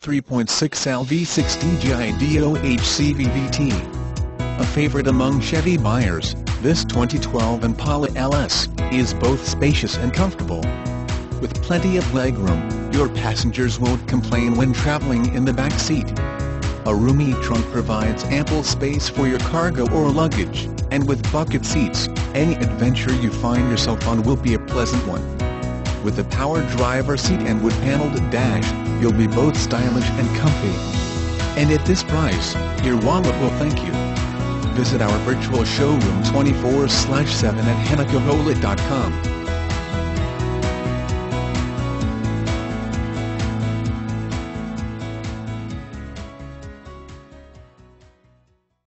3.6L V6 DGI DOHC VVT. A favorite among Chevy buyers, this 2012 Impala LS is both spacious and comfortable. With plenty of legroom, your passengers won't complain when traveling in the back seat. A roomy trunk provides ample space for your cargo or luggage, and with bucket seats, any adventure you find yourself on will be a pleasant one. With a power driver seat and wood-paneled dash, you'll be both stylish and comfy. And at this price, your wallet will thank you. Visit our virtual showroom 24/7 at hennachevrolet.com.